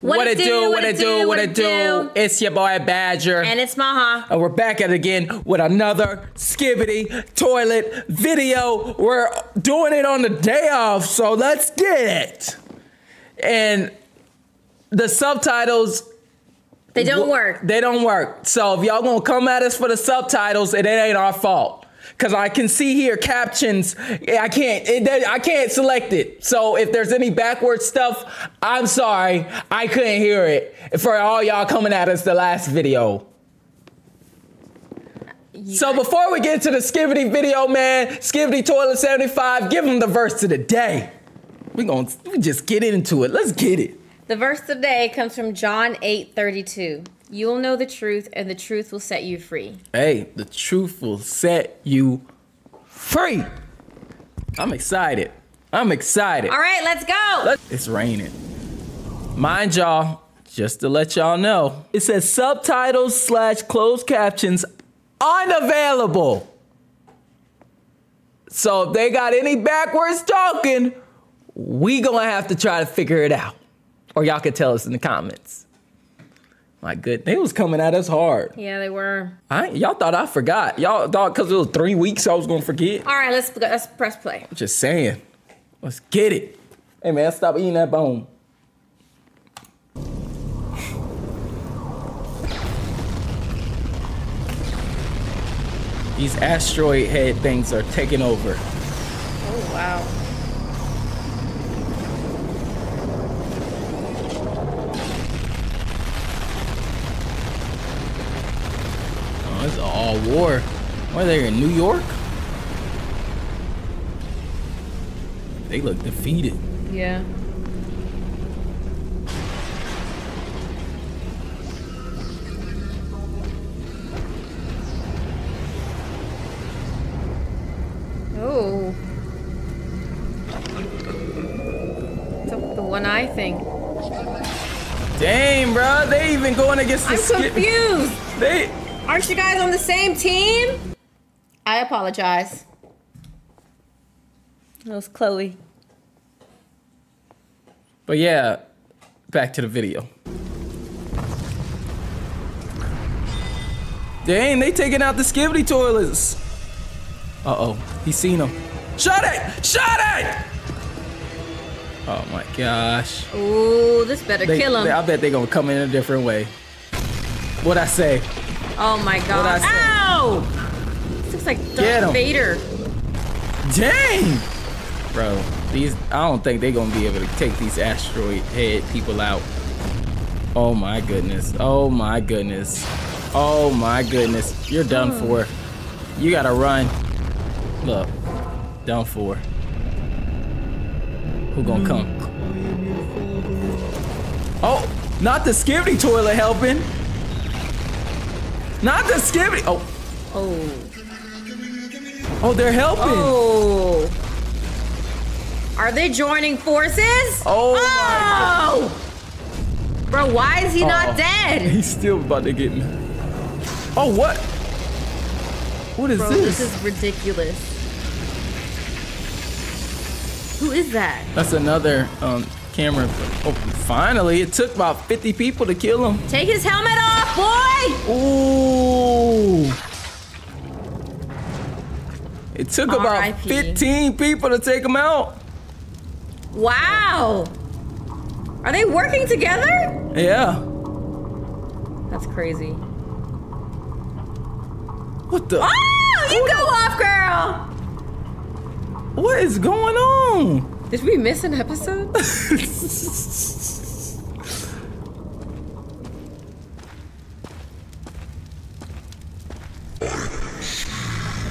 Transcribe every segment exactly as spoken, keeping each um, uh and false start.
What, what it do, do, what it do, what it do, do. It's your boy Badger. And it's Maha. And we're back at it again with another Skibidi Toilet video. We're doing it on the day off, so let's get it. And the subtitles... They don't work. They don't work. So if y'all gonna come at us for the subtitles, it ain't our fault. Cause I can see here captions. I can't. It, I can't select it. So if there's any backward stuff, I'm sorry. I couldn't hear it for all y'all coming at us the last video. Yeah. So before we get to the Skibidi video, man, Skibidi Toilet seventy-five, give them the verse of the day. We gonna we just get into it. Let's get it. The verse of the day comes from John eight thirty-two. You will know the truth, and the truth will set you free. Hey, the truth will set you free. I'm excited. I'm excited. All right, let's go. Let's it's raining. Mind y'all, just to let y'all know, it says subtitles slash closed captions unavailable. So if they got any backwards talking, we gonna have to try to figure it out. Or y'all could tell us in the comments. My goodness, they was coming at us hard. Yeah, they were. Y'all thought I forgot. Y'all thought because it was three weeks I was going to forget. All right, let's, let's press play. I'm just saying. Let's get it. Hey, man, stop eating that bone. These asteroid head things are taking over. Oh, wow. It's all war. Why are they in New York? They look defeated. Yeah. Oh. What's up with the one eye thing? Dang, bro. They even going against the I'm confused. They. Aren't you guys on the same team? I apologize. It was Chloe. But yeah, back to the video. Dang, they taking out the Skibidi Toilets. Uh-oh, he seen them. Shut it! Shut it! Oh my gosh. Ooh, this better they, kill him. They, I bet they gonna come in a different way. What'd I say? Oh my god. Ow! This looks like Darth Vader. Dang! Bro, these, I don't think they're gonna be able to take these asteroid head people out. Oh my goodness. Oh my goodness. Oh my goodness. You're done oh. for. You gotta run. Look, done for. Who gonna come? Oh, not the Skibidi Toilet helping. Not the Skibidi! Oh. Oh. Oh, they're helping. Oh. Are they joining forces? Oh. Oh. My. Bro, why is he oh. not dead? He's still about to get me. Oh, what? What is Bro, this? This is ridiculous. Who is that? That's another um, camera. Oh, finally, it took about fifty people to kill him. Take his helmet off, boy! Ooh. It took about fifteen people to take him out. Wow. Are they working together? Yeah. That's crazy. What the? Oh, you go off, girl! What is going on? Did we miss an episode?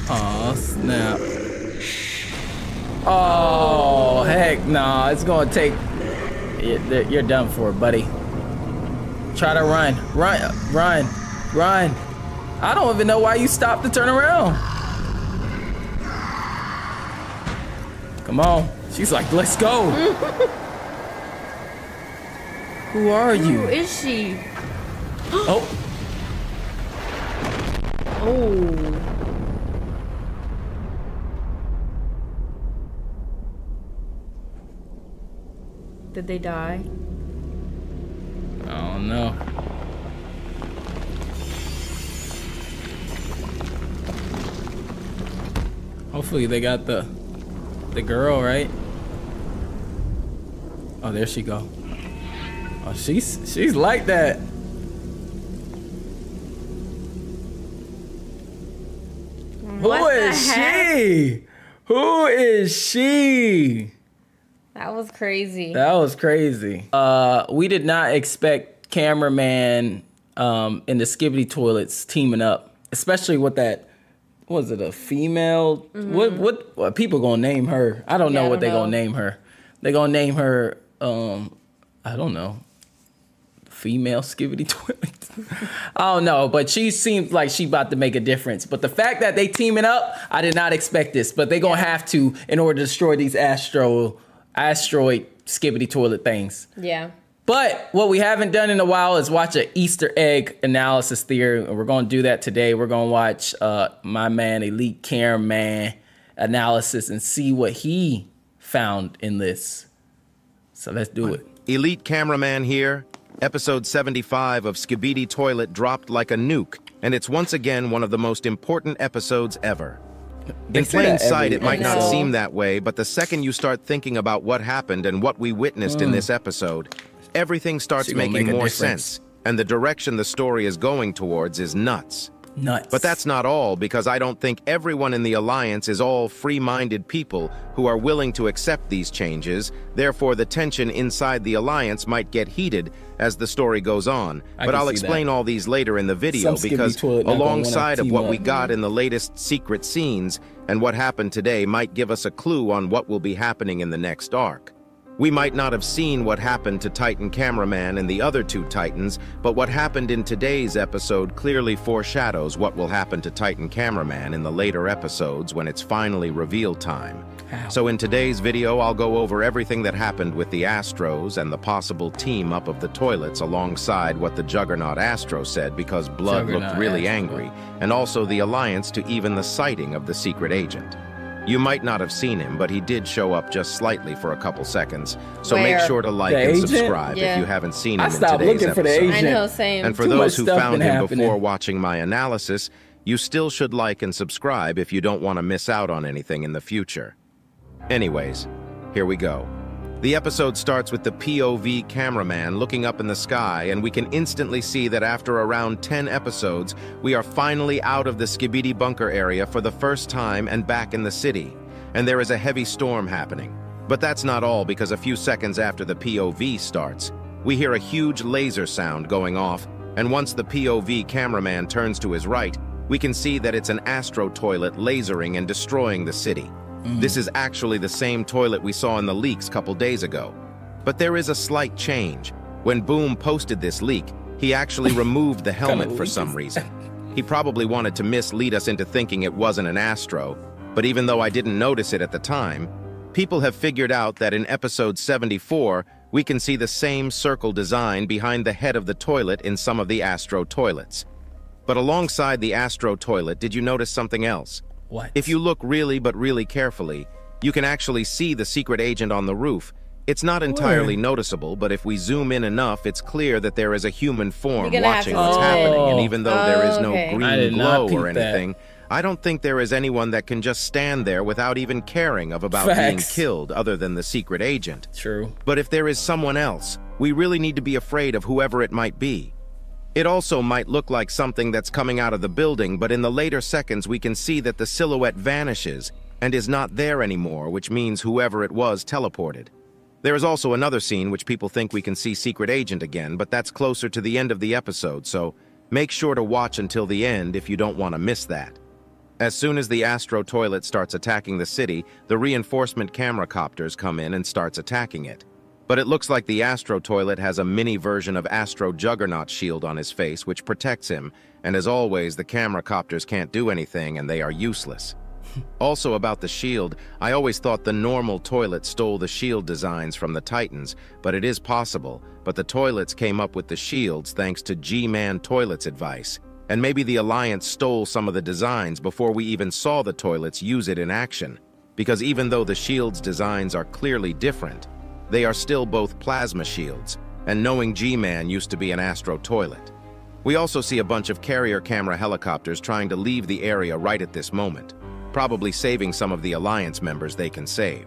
Aw, oh, snap. Oh, heck nah. It's gonna take... You're done for, buddy. Try to run. Run. Run. Run. I don't even know why you stopped to turn around. Come on. She's like, let's go. Who are you? Who is she? Oh. Oh. Did they die? don't know. Hopefully they got the the girl right. Oh, there she go. Oh, she's she's like that. What Who is heck? she? Who is she? That was crazy. That was crazy. Uh, we did not expect Cameraman um, and the Skibidi Toilets teaming up, especially with that. Was it a female? Mm-hmm. What what well, people gonna name her? I don't yeah, know I what don't they know. gonna name her. They gonna name her. Um, I don't know. Female Skibidi Toilet. I don't know, but she seems like she about to make a difference. But the fact that they teaming up, I did not expect this. But they gonna yeah. have to in order to destroy these Astro asteroid Skibidi Toilet things. Yeah. But what we haven't done in a while is watch an Easter egg analysis theory. We're gonna do that today. We're gonna watch uh, my man Elite Cameraman analysis and see what he found in this. So let's do it. Elite Cameraman here. Episode seventy-five of Skibidi Toilet dropped like a nuke, and it's once again one of the most important episodes ever. In plain sight, it might not seem that way, but the second you start thinking about what happened and what we witnessed mm. in this episode, everything starts making more sense, and the direction the story is going towards is nuts. Nuts. But that's not all, because I don't think everyone in the Alliance is all free-minded people who are willing to accept these changes. Therefore, the tension inside the Alliance might get heated as the story goes on. I but I'll explain that. all these later in the video, because alongside of what up. we got in the latest secret scenes and what happened today might give us a clue on what will be happening in the next arc. We might not have seen what happened to Titan Cameraman and the other two Titans, but what happened in today's episode clearly foreshadows what will happen to Titan Cameraman in the later episodes when it's finally reveal time. Ow. So in today's video, I'll go over everything that happened with the Astros and the possible team up of the toilets alongside what the Juggernaut Astro said, because Blood Juggernaut looked really Astro. angry, and also the Alliance to even the sighting of the secret agent. You might not have seen him, but he did show up just slightly for a couple seconds. So Where? make sure to like the and agent? subscribe yeah. if you haven't seen him in today's episode. For the agent. I know, same. And for Too those who found him happening. before watching my analysis, you still should like and subscribe if you don't want to miss out on anything in the future. Anyways, here we go. The episode starts with the P O V cameraman looking up in the sky, and we can instantly see that after around ten episodes, we are finally out of the Skibidi bunker area for the first time and back in the city. And there is a heavy storm happening. But that's not all, because a few seconds after the P O V starts, we hear a huge laser sound going off, and once the P O V cameraman turns to his right, we can see that it's an Astro toilet lasering and destroying the city. This is actually the same toilet we saw in the leaks couple days ago. But there is a slight change. When Boom posted this leak, he actually removed the helmet for some reason. He probably wanted to mislead us into thinking it wasn't an Astro, but even though I didn't notice it at the time, people have figured out that in episode seventy-four, we can see the same circle design behind the head of the toilet in some of the Astro toilets. But alongside the Astro toilet, did you notice something else? What? If you look really but really carefully, you can actually see the secret agent on the roof. It's not entirely Word. noticeable, but if we zoom in enough, it's clear that there is a human form watching what's oh. happening. And even though oh, there is no okay. green glow or anything, that. I don't think there is anyone that can just stand there without even caring of about Facts. being killed other than the secret agent. True. But if there is someone else, we really need to be afraid of whoever it might be. It also might look like something that's coming out of the building, but in the later seconds we can see that the silhouette vanishes and is not there anymore, which means whoever it was teleported. There is also another scene which people think we can see Secret Agent again, but that's closer to the end of the episode, so make sure to watch until the end if you don't want to miss that. As soon as the Astro toilet starts attacking the city, the reinforcement camera copters come in and starts attacking it. But it looks like the Astro Toilet has a mini version of Astro Juggernaut's shield on his face, which protects him, and as always, the camera copters can't do anything and they are useless. Also about the shield, I always thought the normal toilet stole the shield designs from the Titans, but it is possible, but the toilets came up with the shields thanks to G-Man Toilet's advice, and maybe the Alliance stole some of the designs before we even saw the toilets use it in action, because even though the shields designs are clearly different, they are still both plasma shields, and knowing G-Man used to be an Astro toilet. We also see a bunch of carrier camera helicopters trying to leave the area right at this moment, probably saving some of the Alliance members they can save.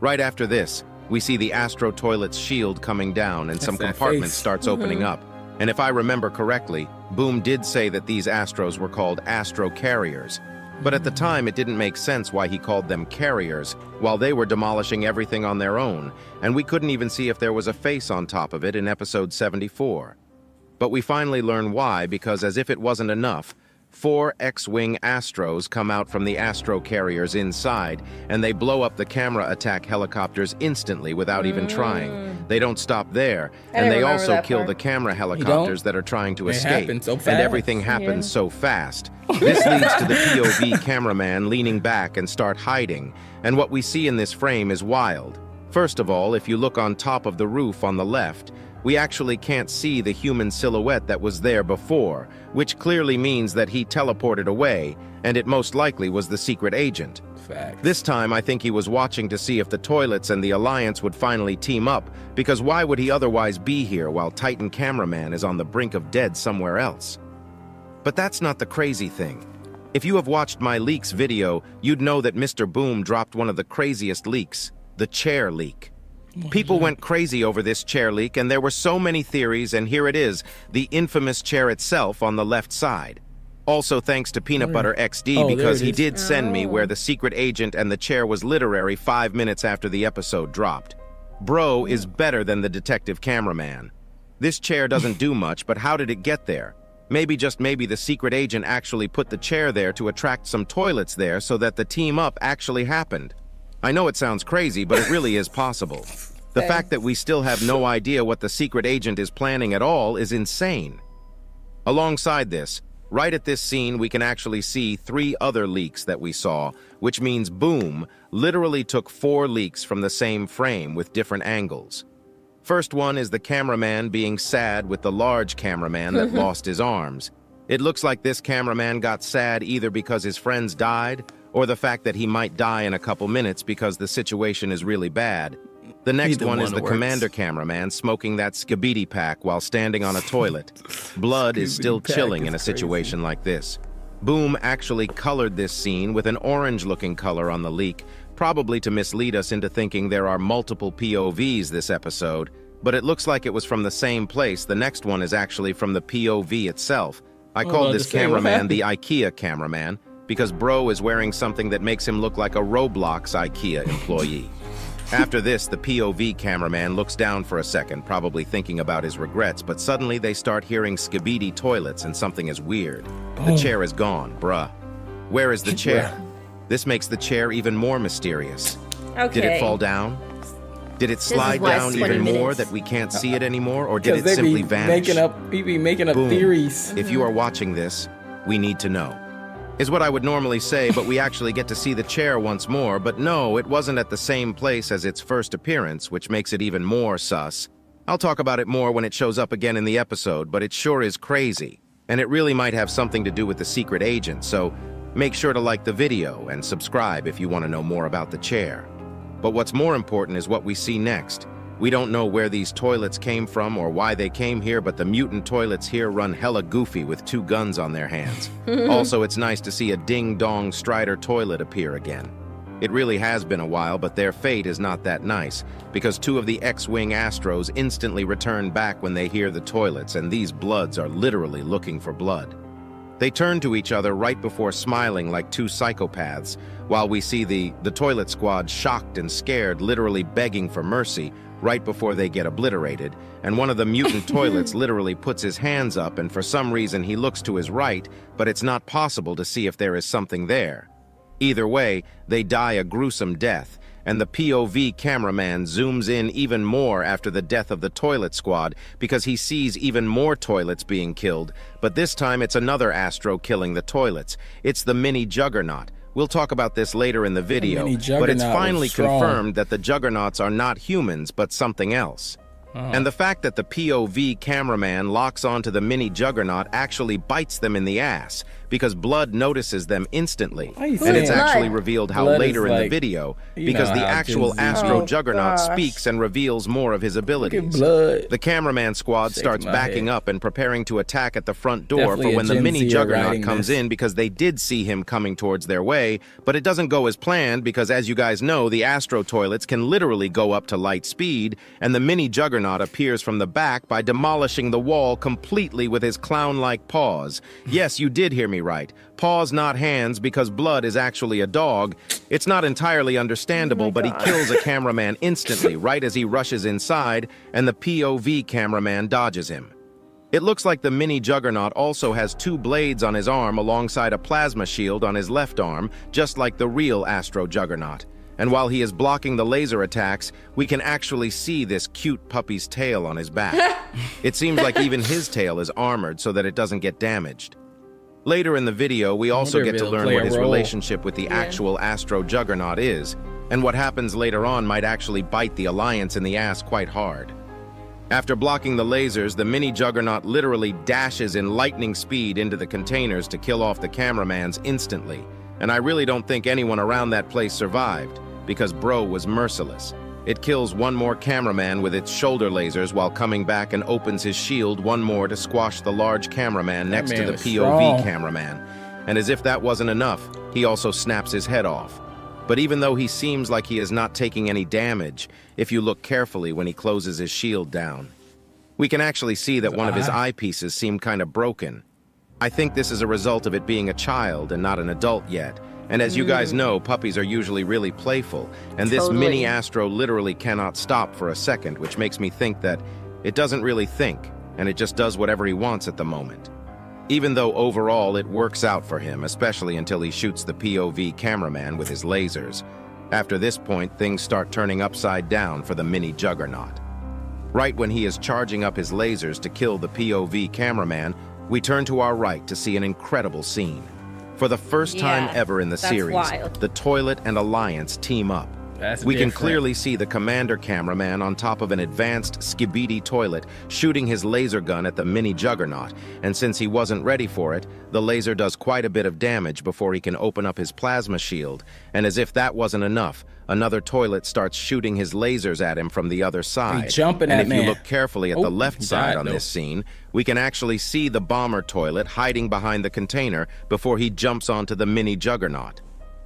Right after this, we see the Astro toilet's shield coming down and some compartments starts opening up. And if I remember correctly, Boom did say that these Astros were called Astro Carriers, but at the time it didn't make sense why he called them carriers while they were demolishing everything on their own, and we couldn't even see if there was a face on top of it in episode seventy-four. But we finally learn why, because as if it wasn't enough, four X-Wing Astros come out from the Astro Carriers inside, and they blow up the camera attack helicopters instantly without even mm. trying. They don't stop there, and they also kill part. the camera helicopters that are trying to they escape, so and everything happens yeah. so fast. This leads to the P O V cameraman leaning back and start hiding, and what we see in this frame is wild. First of all, if you look on top of the roof on the left, we actually can't see the human silhouette that was there before, which clearly means that he teleported away, and it most likely was the secret agent. Fact. This time, I think he was watching to see if the toilets and the Alliance would finally team up, because why would he otherwise be here while Titan Cameraman is on the brink of dead somewhere else? But that's not the crazy thing. If you have watched my leaks video, you'd know that Mister Boom dropped one of the craziest leaks, the chair leak. People went crazy over this chair leak, and there were so many theories, and here it is, the infamous chair itself on the left side. Also thanks to Peanut Butter X D, oh, because he did send me where the secret agent and the chair was literary five minutes after the episode dropped. Bro is better than the detective cameraman. This chair doesn't do much, but how did it get there? Maybe, just maybe, the secret agent actually put the chair there to attract some toilets there so that the team up actually happened. I know it sounds crazy, but it really is possible. The okay. fact that we still have no idea what the secret agent is planning at all is insane. Alongside this, right at this scene, we can actually see three other leaks that we saw, which means Boom literally took four leaks from the same frame with different angles. First one is the cameraman being sad with the large cameraman that lost his arms. It looks like this cameraman got sad either because his friends died, or the fact that he might die in a couple minutes because the situation is really bad. The next one, one is the works. Commander Cameraman smoking that Skibidi pack while standing on a toilet. Blood Skibidi is still chilling is in a situation crazy. like this. Boom actually colored this scene with an orange-looking color on the leak, probably to mislead us into thinking there are multiple P O Vs this episode, but it looks like it was from the same place. The next one is actually from the P O V itself. I oh, called this cameraman the IKEA cameraman, because bro is wearing something that makes him look like a Roblox IKEA employee. After this, the P O V cameraman looks down for a second, probably thinking about his regrets, but suddenly they start hearing Skibidi toilets and something is weird. Boom. The chair is gone, bruh. Where is the chair? This makes the chair even more mysterious. Okay. Did it fall down? Did it slide down even minutes. more that we can't see it anymore, or did it simply be vanish? Making up, he be making up Boom. theories. If you are watching this, we need to know. Is what I would normally say, but we actually get to see the chair once more, but no, it wasn't at the same place as its first appearance, which makes it even more sus. I'll talk about it more when it shows up again in the episode, but it sure is crazy, and it really might have something to do with the secret agent, so make sure to like the video and subscribe if you want to know more about the chair. But what's more important is what we see next. We don't know where these toilets came from or why they came here, but the mutant toilets here run hella goofy with two guns on their hands. Also, it's nice to see a ding-dong Strider toilet appear again. It really has been a while, but their fate is not that nice, because two of the X-Wing Astros instantly return back when they hear the toilets, and these bloods are literally looking for blood. They turn to each other right before smiling like two psychopaths, while we see the, the toilet squad shocked and scared, literally begging for mercy, right before they get obliterated, and one of the mutant toilets literally puts his hands up, and for some reason he looks to his right, but it's not possible to see if there is something there. Either way, they die a gruesome death, and the P O V cameraman zooms in even more after the death of the toilet squad, because he sees even more toilets being killed, but this time it's another Astro killing the toilets. It's the mini Juggernaut. We'll talk about this later in the video, but it's finally confirmed that the Juggernauts are not humans, but something else. Oh. And the fact that the P O V cameraman locks onto the mini juggernaut actually bites them in the ass, because Blood notices them instantly. And it's actually revealed how Blood later in like, the video, because the actual Astro Juggernaut gosh. speaks and reveals more of his abilities. The cameraman squad Shake starts backing head. up and preparing to attack at the front door Definitely for when the mini juggernaut comes this. in, because they did see him coming towards their way, but it doesn't go as planned, because as you guys know, the Astro Toilets can literally go up to light speed, and the mini juggernaut appears from the back by demolishing the wall completely with his clown-like paws. Yes, you did hear me right. Paws, not hands, because Blood is actually a dog. It's not entirely understandable, oh but he kills a cameraman instantly right as he rushes inside, and the P O V cameraman dodges him. It looks like the mini juggernaut also has two blades on his arm alongside a plasma shield on his left arm, just like the real Astro Juggernaut. And while he is blocking the laser attacks, we can actually see this cute puppy's tail on his back. It seems like even his tail is armored so that it doesn't get damaged. Later in the video, we also get to learn what his relationship with the yeah. actual Astro Juggernaut is, and what happens later on might actually bite the Alliance in the ass quite hard. After blocking the lasers, the mini juggernaut literally dashes in lightning speed into the containers to kill off the cameramans instantly, and I really don't think anyone around that place survived, because Bro was merciless. It kills one more cameraman with its shoulder lasers while coming back and opens his shield one more to squash the large cameraman next to the P O V cameraman. And as if that wasn't enough, he also snaps his head off. But even though he seems like he is not taking any damage, if you look carefully when he closes his shield down, we can actually see that one of his eyepieces seem kind of broken. I think this is a result of it being a child and not an adult yet. And as you guys know, puppies are usually really playful, and this totally. mini Astro literally cannot stop for a second, which makes me think that it doesn't really think, and it just does whatever he wants at the moment. Even though overall it works out for him, especially until he shoots the P O V cameraman with his lasers. After this point, things start turning upside down for the mini juggernaut. Right when he is charging up his lasers to kill the P O V cameraman, we turn to our right to see an incredible scene. For the first time yeah, ever in the series, wild. the Toilet and Alliance team up. That's we different. can clearly see the Commander Cameraman on top of an advanced Skibidi Toilet shooting his laser gun at the mini juggernaut, and since he wasn't ready for it, the laser does quite a bit of damage before he can open up his plasma shield, and as if that wasn't enough, another toilet starts shooting his lasers at him from the other side. He's jumping and at if man. you look carefully at oh, the left side died, on though. this scene, we can actually see the bomber toilet hiding behind the container before he jumps onto the mini juggernaut.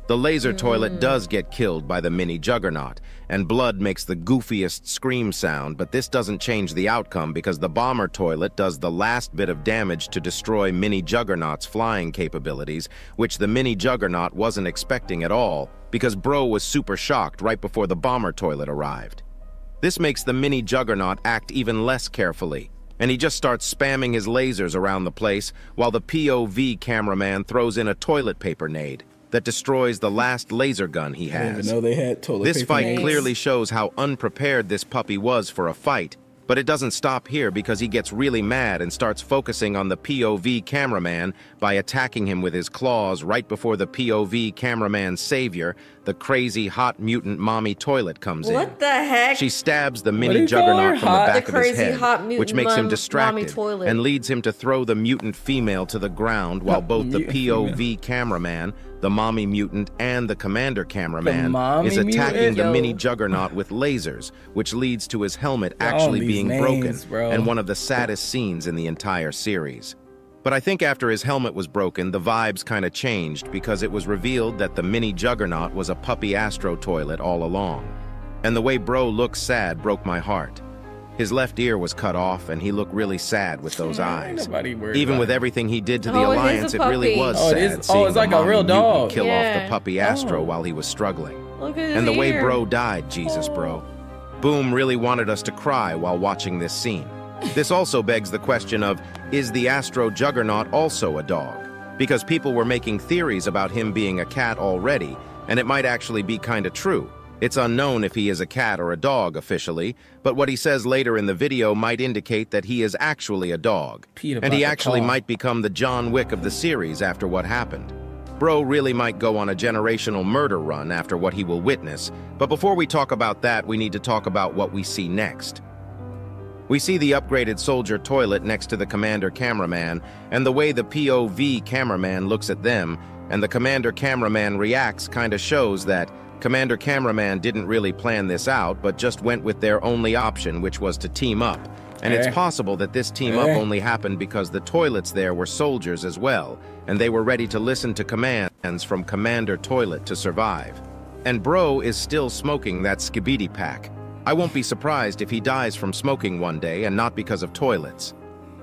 The laser toilet does get killed by the mini juggernaut, and Blood makes the goofiest scream sound, but this doesn't change the outcome because the bomber toilet does the last bit of damage to destroy mini juggernaut's flying capabilities, which the mini juggernaut wasn't expecting at all, because Bro was super shocked right before the bomber toilet arrived. This makes the mini juggernaut act even less carefully, and he just starts spamming his lasers around the place while the P O V cameraman throws in a toilet paper nade that destroys the last laser gun he has. I didn't even know they had toilet paper. This fight clearly shows how unprepared this puppy was for a fight, but it doesn't stop here because he gets really mad and starts focusing on the P O V cameraman by attacking him with his claws right before the P O V cameraman's savior, the crazy hot mutant mommy toilet, comes in. What the heck? She stabs the mini juggernaut from the back of his head, which makes him distracted and leads him to throw the mutant female to the ground while both the P O V cameraman, the mommy mutant, and the commander cameraman the is attacking mutant? the mini juggernaut with lasers, which leads to his helmet actually being names, broken, bro. and one of the saddest scenes in the entire series. But I think after his helmet was broken, the vibes kind of changed because it was revealed that the mini juggernaut was a puppy Astro Toilet all along. And the way Bro looked sad broke my heart. His left ear was cut off, and he looked really sad with those eyes. Even with everything he did to the oh, Alliance, it really was oh, sad it is, seeing oh, it's like a real dog. kill yeah. off the puppy Astro oh. while he was struggling. Look at his and the ear. way Bro died, Jesus, oh. bro. Boom really wanted us to cry while watching this scene. This also begs the question of, is the Astro Juggernaut also a dog? Because people were making theories about him being a cat already, and it might actually be kind of true. It's unknown if he is a cat or a dog officially, but what he says later in the video might indicate that he is actually a dog, and he actually might become the John Wick of the series after what happened. Bro really might go on a generational murder run after what he will witness, but before we talk about that, we need to talk about what we see next. We see the upgraded soldier toilet next to the Commander Cameraman, and the way the P O V cameraman looks at them, and the Commander Cameraman reacts kinda shows that Commander Cameraman didn't really plan this out, but just went with their only option, which was to team up. And it's possible that this team up only happened because the toilets there were soldiers as well, and they were ready to listen to commands from Commander Toilet to survive. And bro is still smoking that Skibidi pack. I won't be surprised if he dies from smoking one day, and not because of toilets.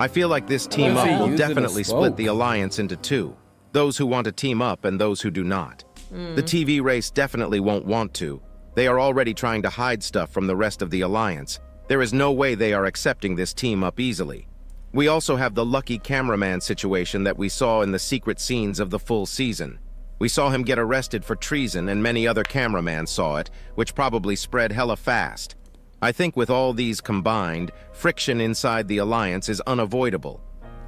I feel like this team up will definitely split the Alliance into two. Those who want to team up and those who do not. Mm. The T V race definitely won't want to. They are already trying to hide stuff from the rest of the Alliance. There is no way they are accepting this team up easily. We also have the lucky cameraman situation that we saw in the secret scenes of the full season. We saw him get arrested for treason, and many other cameramen saw it, which probably spread hella fast. I think with all these combined, friction inside the Alliance is unavoidable.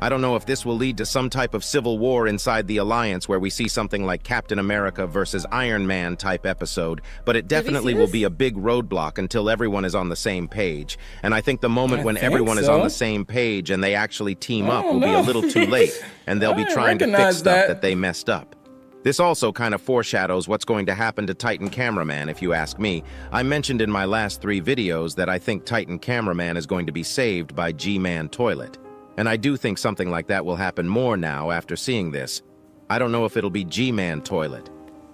I don't know if this will lead to some type of civil war inside the Alliance where we see something like Captain America versus Iron Man type episode, but it definitely will be a big roadblock until everyone is on the same page. And I think the moment I when everyone so. is on the same page and they actually team up will know. be a little too late, and they'll be trying to fix stuff that. that they messed up. This also kind of foreshadows what's going to happen to Titan Cameraman, if you ask me. I mentioned in my last three videos that I think Titan Cameraman is going to be saved by G-Man Toilet. And I do think something like that will happen more now after seeing this. I don't know if it'll be G-Man Toilet,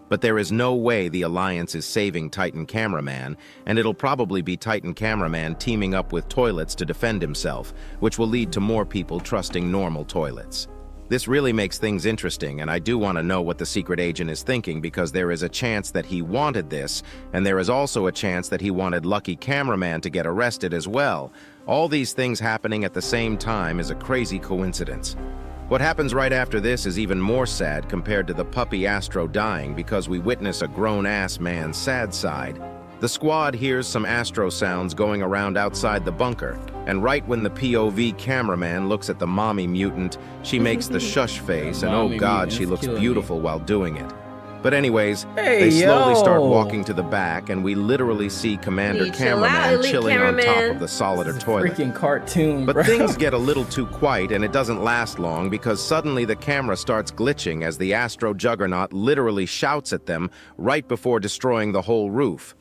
but there is no way the Alliance is saving Titan Cameraman, and it'll probably be Titan Cameraman teaming up with toilets to defend himself, which will lead to more people trusting normal toilets. This really makes things interesting, and I do want to know what the secret agent is thinking, because there is a chance that he wanted this, and there is also a chance that he wanted Lucky Cameraman to get arrested as well. All these things happening at the same time is a crazy coincidence. What happens right after this is even more sad compared to the puppy Astro dying, because we witness a grown-ass man's sad side. The squad hears some Astro sounds going around outside the bunker, and right when the P O V cameraman looks at the mommy mutant, she makes the shush face, and oh god, she looks beautiful while doing it. But anyways, hey, they slowly yo. start walking to the back, and we literally see Commander hey, Cameraman chill chilling cameraman. on top of the solitaire toilet. Freaking cartoon, but bro. Things get a little too quiet, and it doesn't last long, because suddenly the camera starts glitching as the Astro Juggernaut literally shouts at them right before destroying the whole roof.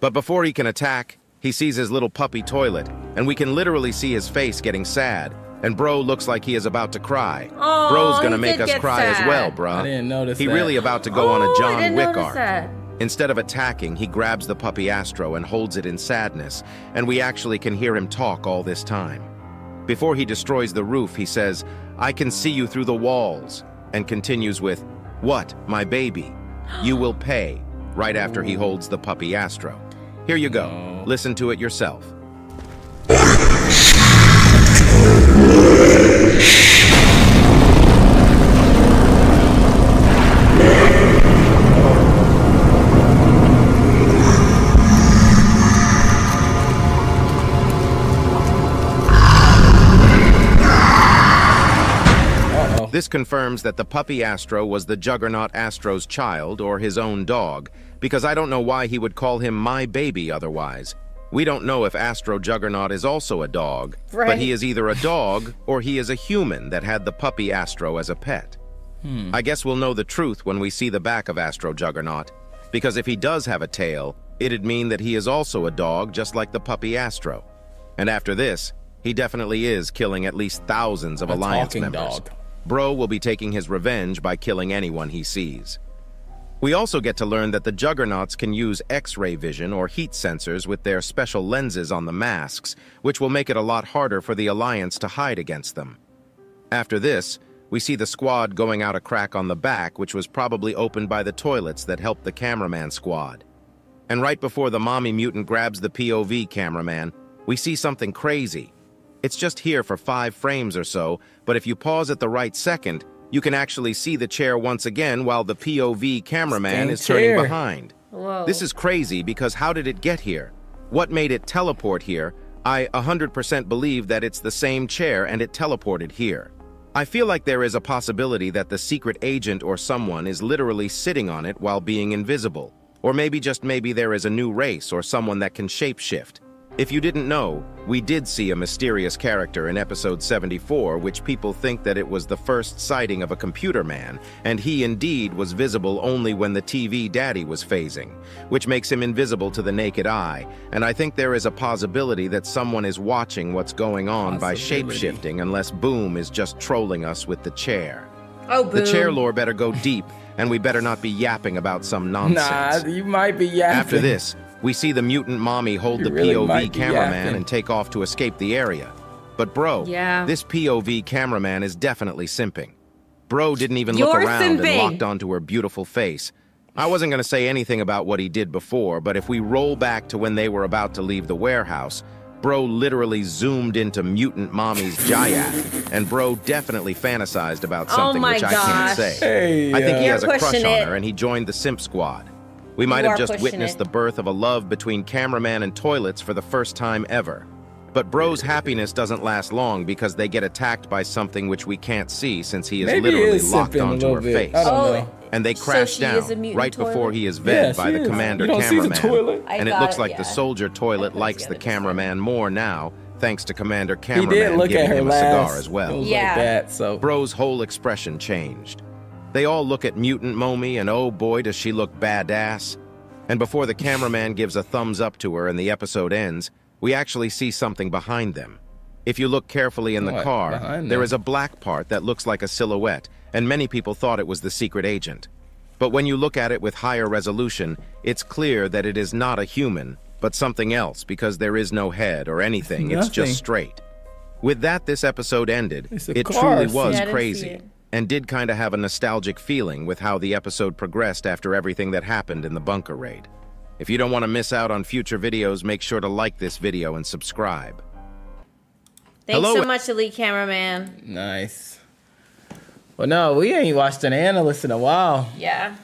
But before he can attack, he sees his little puppy toilet, and we can literally see his face getting sad, and bro looks like he is about to cry. Aww, bro's gonna make us cry sad. as well, bruh. I didn't notice he that. really about to go oh, on a John Wick arc. That. Instead of attacking, he grabs the puppy Astro and holds it in sadness, and we actually can hear him talk all this time. Before he destroys the roof, he says, "I can see you through the walls," and continues with, "What, my baby? You will pay," right after he holds the puppy Astro. Here you go. No. Listen to it yourself. Uh-oh. This confirms that the puppy Astro was the Juggernaut Astro's child, or his own dog, because I don't know why he would call him my baby otherwise. We don't know if Astro Juggernaut is also a dog, right. but he is either a dog or he is a human that had the puppy Astro as a pet. Hmm. I guess we'll know the truth when we see the back of Astro Juggernaut, because if he does have a tail, it'd mean that he is also a dog, just like the puppy Astro. And after this, he definitely is killing at least thousands of a Alliance members. Dog. Bro will be taking his revenge by killing anyone he sees. We also get to learn that the Juggernauts can use X-ray vision or heat sensors with their special lenses on the masks, which will make it a lot harder for the Alliance to hide against them. After this, we see the squad going out a crack on the back, which was probably opened by the toilets that helped the cameraman squad. And right before the mommy mutant grabs the P O V cameraman, we see something crazy. It's just here for five frames or so, but if you pause at the right second, you can actually see the chair once again while the P O V cameraman is turning behind. Whoa. This is crazy, because how did it get here? What made it teleport here? I one hundred percent believe that it's the same chair and it teleported here. I feel like there is a possibility that the secret agent or someone is literally sitting on it while being invisible. Or maybe just maybe there is a new race or someone that can shapeshift. If you didn't know, we did see a mysterious character in episode seventy-four, which people think that it was the first sighting of a computer man, and he indeed was visible only when the T V Daddy was phasing, which makes him invisible to the naked eye, and I think there is a possibility that someone is watching what's going on by shape-shifting, unless Boom is just trolling us with the chair. Oh, Boom. The chair lore better go deep, and we better not be yapping about some nonsense. Nah, you might be yapping. After this, we see the mutant mommy hold the P O V cameraman and take off to escape the area. But bro, yeah. this P O V cameraman is definitely simping. Bro didn't even look around and locked onto her beautiful face. I wasn't going to say anything about what he did before, but if we roll back to when they were about to leave the warehouse, bro literally zoomed into mutant mommy's Jayat, and bro definitely fantasized about something oh which gosh. I can't say. Hey, I think uh, he has a crush on it. her, and he joined the simp squad. We might have just witnessed it. the birth of a love between cameraman and toilets for the first time ever. But bro's happiness doesn't last long because they get attacked by something which we can't see since he is Maybe literally is locked onto her bit. face. I don't know. And they crash so down right toilet? before he is ved yeah, by the is. Commander Cameraman. And it looks it, like yeah. the soldier toilet likes the cameraman more now, thanks to Commander Cameraman he did look giving at her him last. a cigar as well. Yeah. Like that, so. Bro's whole expression changed. They all look at mutant mommy, and oh boy does she look badass. And before the cameraman gives a thumbs up to her and the episode ends, we actually see something behind them. If you look carefully in the what? car, behind there them. is a black part that looks like a silhouette, and many people thought it was the secret agent. But when you look at it with higher resolution, it's clear that it is not a human, but something else, because there is no head or anything, it's just straight. With that, this episode ended. It truly was yeah, crazy. And did kind of have a nostalgic feeling with how the episode progressed after everything that happened in the bunker raid. If you don't want to miss out on future videos, make sure to like this video and subscribe. Thanks Hello. so much, Elite Cameraman. Nice. Well, no, we ain't watched an analyst in a while. Yeah.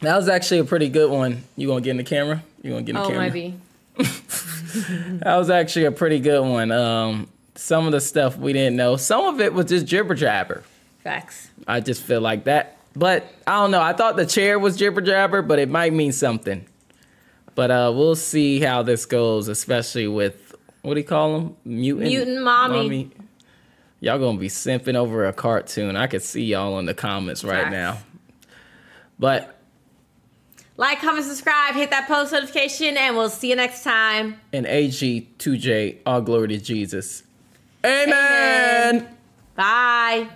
That was actually a pretty good one. You gonna get in the camera? You gonna get in the oh, camera? Oh, maybe. That was actually a pretty good one. Um, some of the stuff we didn't know. Some of it was just jibber jabber. Facts. I just feel like that. But I don't know. I thought the chair was jibber jabber, but it might mean something. But uh, we'll see how this goes, especially with, what do you call them? Mutant, Mutant mommy. mommy. Y'all going to be simping over a cartoon. I could see y'all in the comments Facts. right now. But. Like, comment, subscribe, hit that post notification, and we'll see you next time. And A G two J, all glory to Jesus. Amen. Amen. Bye.